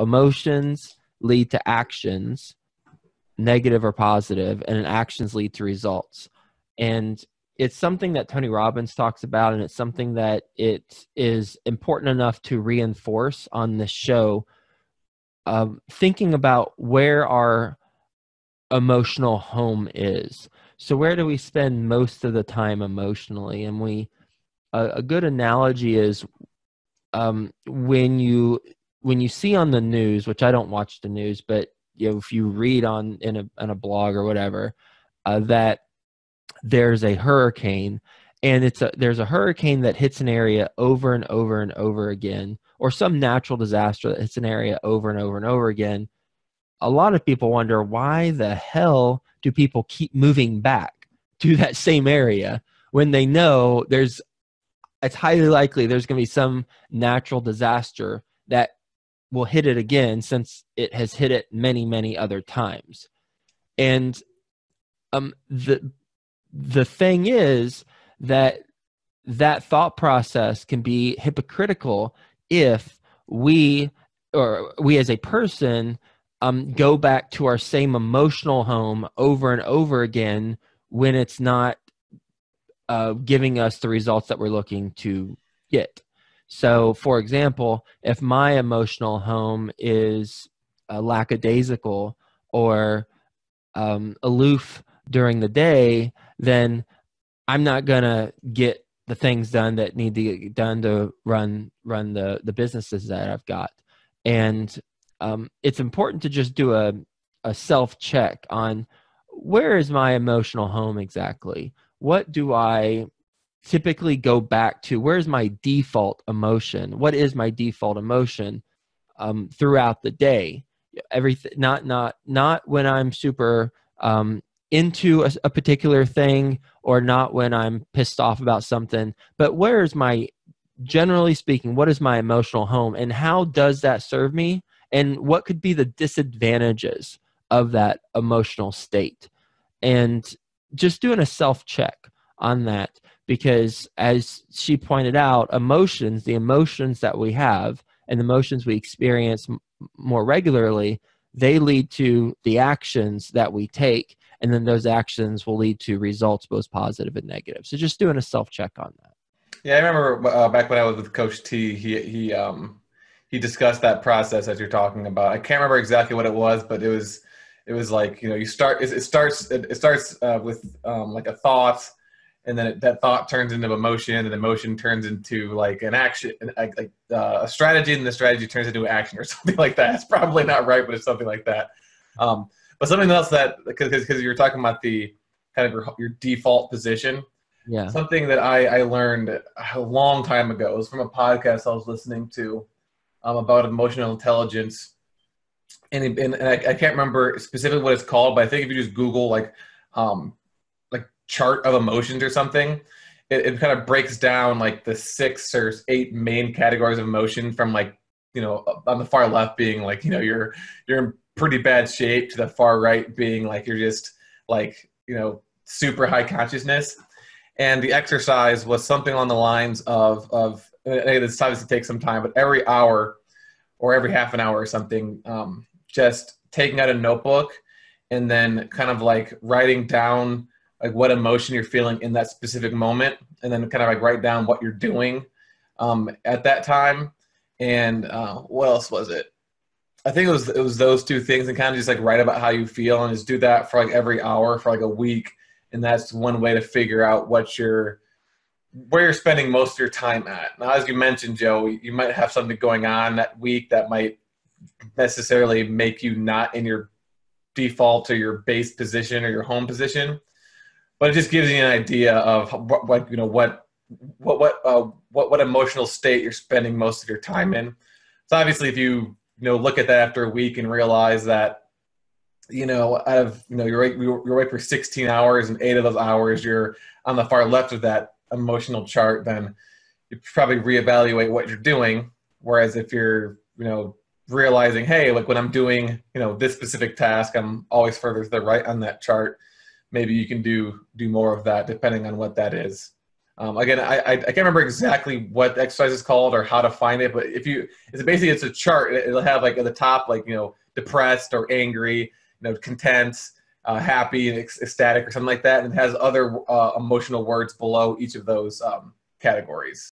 emotions lead to actions, negative or positive, and actions lead to results. And it's something that Tony Robbins talks about, and it's something that it is important enough to reinforce on this show. Thinking about where our emotional home is. So where do we spend most of the time emotionally? And a good analogy is when you see on the news, which I don't watch the news, but if you read in a blog or whatever, that there's a hurricane, and there's a hurricane that hits an area over and over and over again, or some natural disaster that hits an area over and over and over again, a lot of people wonder, why the hell do people keep moving back to that same area when they know it's highly likely there's going to be some natural disaster that will hit it again, since it has hit it many, many other times. And the thing is that thought process can be hypocritical if we as a person go back to our same emotional home over and over again when it's not giving us the results that we're looking to get. So, for example, if my emotional home is lackadaisical or aloof during the day, then I'm not going to get the things done that need to get done to run the businesses that I've got. And it's important to just do a self-check on, where is my emotional home exactly? What do I typically go back to? Where's my default emotion? What is my default emotion throughout the day? Everything, not when I'm super into a particular thing, or not when I'm pissed off about something, but where is my, generally speaking, what is my emotional home, and how does that serve me? And what could be the disadvantages of that emotional state? And just doing a self-check on that, because as she pointed out, emotions, the emotions that we have and the emotions we experience more regularly, they lead to the actions that we take. And then those actions will lead to results, both positive and negative. So just doing a self-check on that. Yeah, I remember back when I was with Coach T, he discussed that process that you're talking about. I can't remember exactly what it was, but it was like, you start, it starts with like a thought, and then that thought turns into emotion, and emotion turns into like an action, like a strategy, and the strategy turns into action or something like that. It's probably not right, but it's something like that. But something else that, because you were talking about the kind of your default position. Yeah. Something that I learned a long time ago, it was from a podcast I was listening to about emotional intelligence. And I can't remember specifically what it's called, but I think if you just Google like chart of emotions or something, it kind of breaks down like the 6 or 8 main categories of emotion, from like, on the far left being like, you're pretty bad shape, to the far right being like you're just like super high consciousness. And the exercise was something on the lines of this obviously takes some time, but every hour or every half an hour or something, just taking out a notebook and then kind of like writing down like what emotion you're feeling in that specific moment, and then kind of like write down what you're doing at that time. And what else was it? I think it was those two things, and kind of just like write about how you feel, and just do that for like every hour for like a week. And that's one way to figure out where you're spending most of your time at. Now, as you mentioned, Joe, you might have something going on that week that might necessarily make you not in your default or your base position or your home position, but it just gives you an idea of what emotional state you're spending most of your time in. So obviously, if you look at that after a week and realize that, out of, you're awake for 16 hours and 8 of those hours you're on the far left of that emotional chart, then you probably reevaluate what you're doing. Whereas if you're, realizing, hey, look, when I'm doing, this specific task, I'm always further to the right on that chart. Maybe you can do more of that, depending on what that is. Again, I can't remember exactly what exercise is called or how to find it, but if you, it's basically a chart. It'll have like at the top, like, you know, depressed or angry, you know, content, happy and ecstatic or something like that. And it has other emotional words below each of those categories.